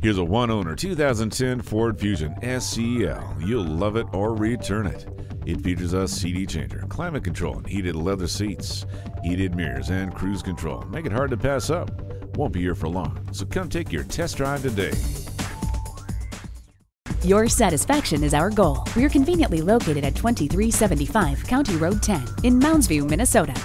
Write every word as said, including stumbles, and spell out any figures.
Here's a one-owner two thousand ten Ford Fusion S C L. You'll love it or return it. It features a C D changer, climate control, and heated leather seats, heated mirrors, and cruise control. Make it hard to pass up. Won't be here for long, so come take your test drive today. Your satisfaction is our goal. We're conveniently located at twenty-three seventy-five County Road ten in Mounds View, Minnesota.